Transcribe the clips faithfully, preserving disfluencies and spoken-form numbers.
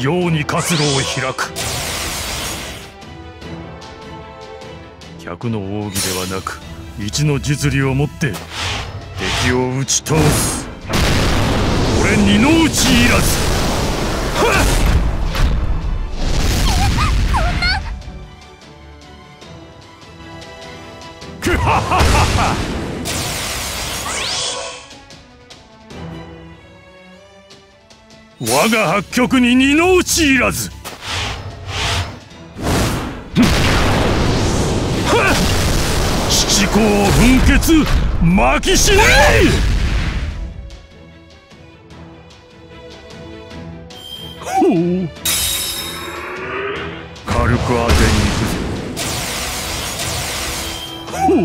陽に活路を開く。百の奥義ではなく一の実利をもって敵を打ち倒す。俺二の打ちいらず。こんな。くはははは。 我が八極に二の打ちいらず。七甲を粉血巻き死ね。ほう軽く当てに行くぞ。ほう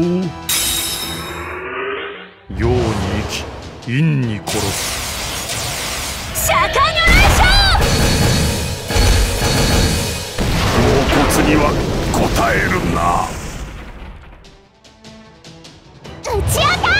陽に生き陰に殺す。 には答えるな。打ち当たる。